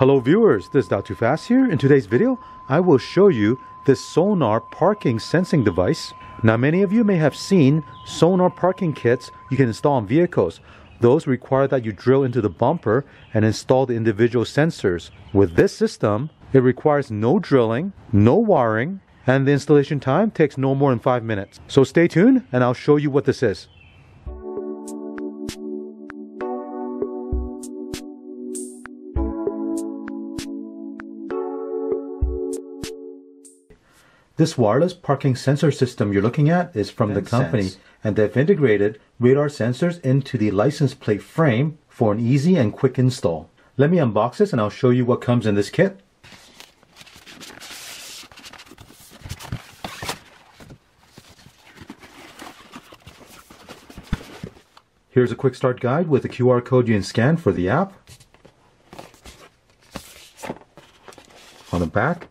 Hello viewers, this is Dial2Fast here. In today's video, I will show you this sonar parking sensing device. Now, many of you may have seen sonar parking kits you can install on vehicles. Those require that you drill into the bumper and install the individual sensors. With this system, it requires no drilling, no wiring, and the installation time takes no more than 5 minutes. So stay tuned and I'll show you what this is. This wireless parking sensor system you're looking at is from the company, and they've integrated radar sensors into the license plate frame for an easy and quick install. Let me unbox this and I'll show you what comes in this kit. Here's a quick start guide with a QR code you can scan for the app. On the back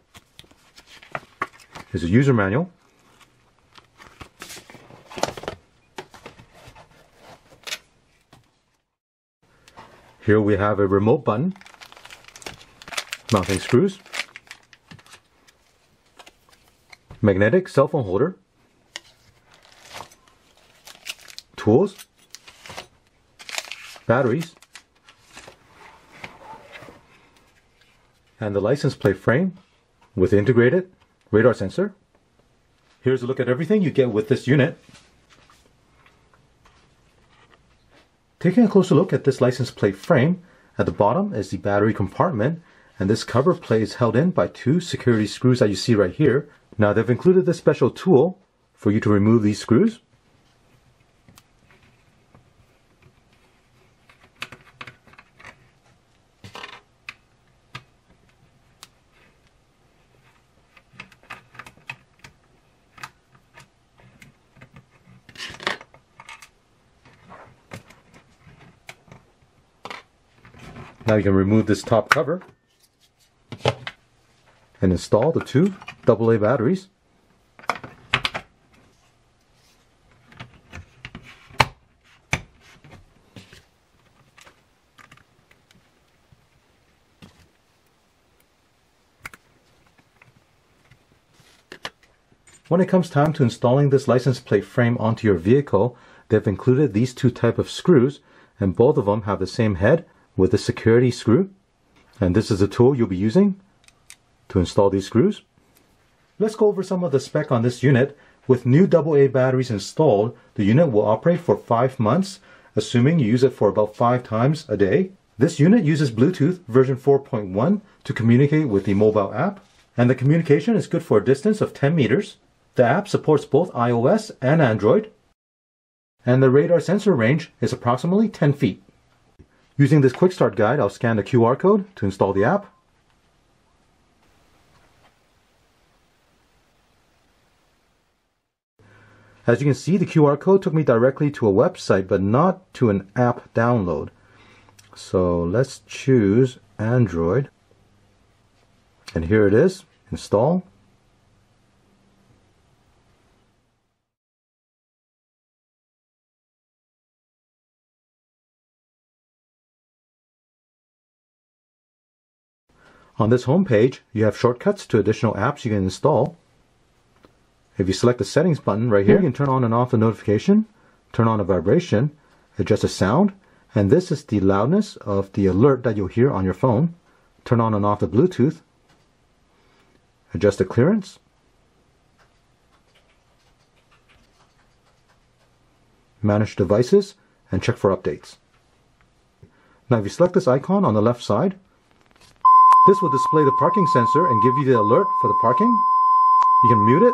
is a user manual. Here we have a remote button, mounting screws, magnetic cell phone holder, tools, batteries, and the license plate frame with integrated radar sensor. Here's a look at everything you get with this unit. Taking a closer look at this license plate frame, at the bottom is the battery compartment, and this cover plate is held in by two security screws that you see right here. Now, they've included this special tool for you to remove these screws. Now you can remove this top cover and install the two AA batteries. When it comes time to installing this license plate frame onto your vehicle, they've included these two types of screws, and both of them have the same head with a security screw, and this is the tool you'll be using to install these screws. Let's go over some of the spec on this unit. With new AA batteries installed, the unit will operate for 5 months, assuming you use it for about 5 times a day. This unit uses Bluetooth version 4.1 to communicate with the mobile app, and the communication is good for a distance of 10 meters. The app supports both iOS and Android, and the radar sensor range is approximately 10 feet. Using this quick start guide, I'll scan the QR code to install the app. As you can see, the QR code took me directly to a website, but not to an app download. So let's choose Android. And here it is, install. On this homepage, you have shortcuts to additional apps you can install. If you select the settings button right here, you can turn on and off the notification, turn on the vibration, adjust the sound, and this is the loudness of the alert that you'll hear on your phone. Turn on and off the Bluetooth, adjust the clearance, manage devices, and check for updates. Now, if you select this icon on the left side, this will display the parking sensor and give you the alert for the parking. You can mute it.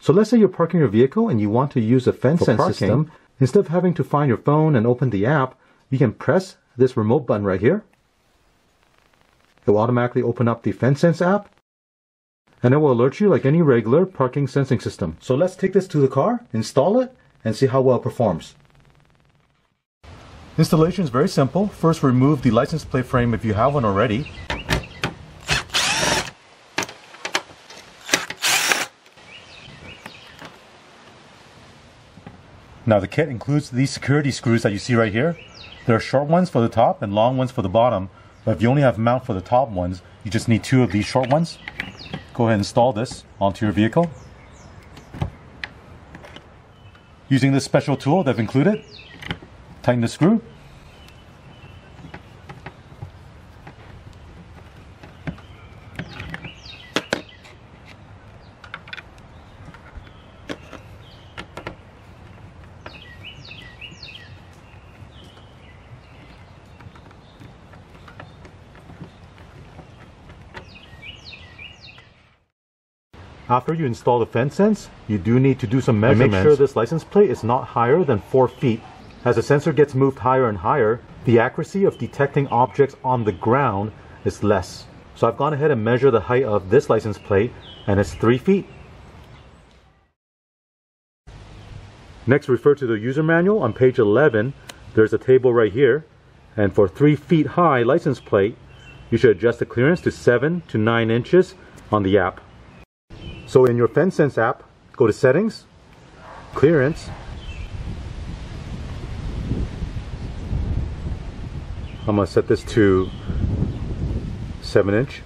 So let's say you're parking your vehicle and you want to use a FenSens system. Instead of having to find your phone and open the app, you can press this remote button right here. It will automatically open up the FenSens app, and it will alert you like any regular parking sensing system. So let's take this to the car, install it, and see how well it performs. Installation is very simple. First, remove the license plate frame if you have one already. Now the kit includes these security screws that you see right here. There are short ones for the top and long ones for the bottom, but if you only have a mount for the top ones, you just need 2 of these short ones. Go ahead and install this onto your vehicle. Using this special tool they've included, tighten the screw. After you install the FenSens, you do need to do some measurements. Make sure this license plate is not higher than 4 feet. As the sensor gets moved higher and higher, the accuracy of detecting objects on the ground is less. So I've gone ahead and measured the height of this license plate, and it's 3 feet. Next, refer to the user manual on page 11. There's a table right here, and for 3 feet high license plate, you should adjust the clearance to 7 to 9 inches on the app. So in your FenSens app, go to Settings, Clearance. I'm going to set this to 7 inch.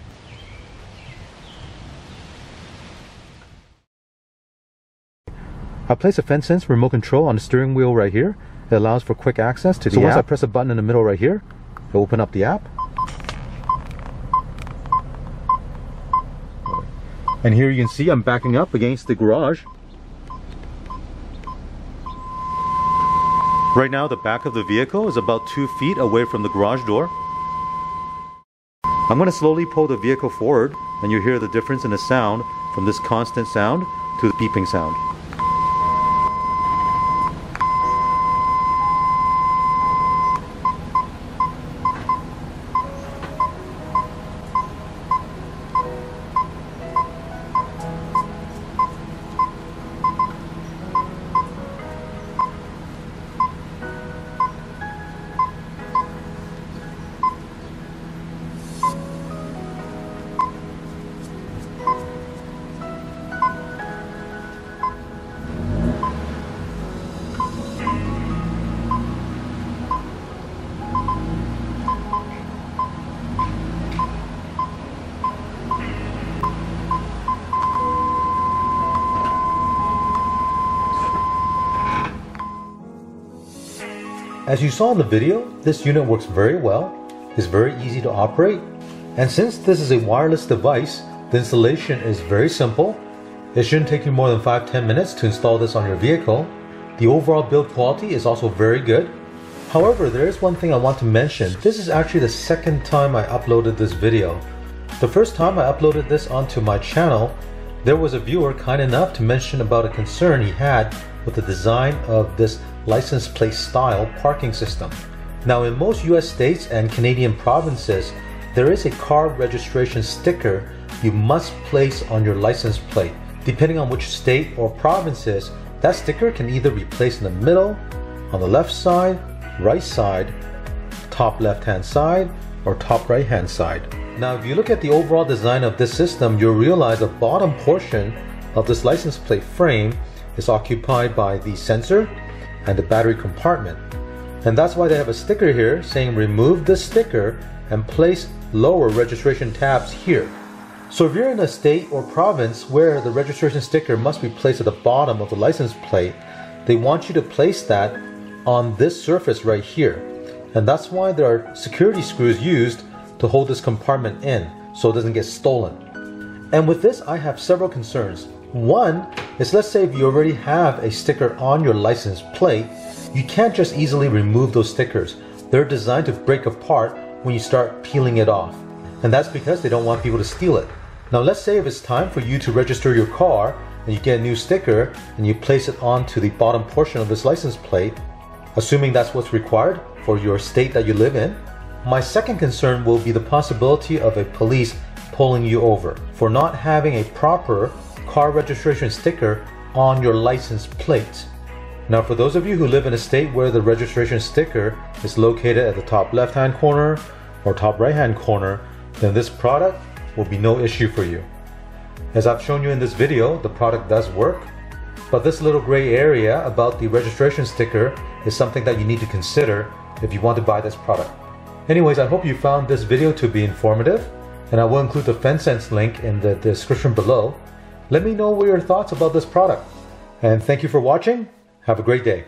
I place a FenSens remote control on the steering wheel right here. It allows for quick access to the app. So once I press a button in the middle right here, it'll open up the app. And here you can see I'm backing up against the garage. Right now the back of the vehicle is about 2 feet away from the garage door. I'm going to slowly pull the vehicle forward, and you hear the difference in the sound from this constant sound to the beeping sound. As you saw in the video, this unit works very well, is very easy to operate, and since this is a wireless device, the installation is very simple. It shouldn't take you more than 5-10 minutes to install this on your vehicle. The overall build quality is also very good. However, there is one thing I want to mention. This is actually the second time I uploaded this video. The first time I uploaded this onto my channel, there was a viewer kind enough to mention about a concern he had with the design of this license plate style parking system. Now in most US states and Canadian provinces, there is a car registration sticker you must place on your license plate. Depending on which state or provinces, that sticker can either be placed in the middle, on the left side, right side, top left hand side, or top right hand side. Now if you look at the overall design of this system, you'll realize the bottom portion of this license plate frame is occupied by the sensor and the battery compartment, and that's why they have a sticker here saying remove this sticker and place lower registration tabs here. So if you're in a state or province where the registration sticker must be placed at the bottom of the license plate, they want you to place that on this surface right here, and that's why there are security screws used to hold this compartment in so it doesn't get stolen. And with this I have several concerns. One is, let's say if you already have a sticker on your license plate, you can't just easily remove those stickers. They're designed to break apart when you start peeling it off, and that's because they don't want people to steal it. Now let's say if it's time for you to register your car and you get a new sticker and you place it onto the bottom portion of this license plate, assuming that's what's required for your state that you live in. My second concern will be the possibility of a police pulling you over for not having a proper car registration sticker on your license plate. Now for those of you who live in a state where the registration sticker is located at the top left hand corner or top right hand corner, then this product will be no issue for you. As I've shown you in this video, the product does work. But this little gray area about the registration sticker is something that you need to consider if you want to buy this product. Anyways, I hope you found this video to be informative, and I will include the FenSens link in the description below. Let me know your thoughts about this product. And thank you for watching. Have a great day.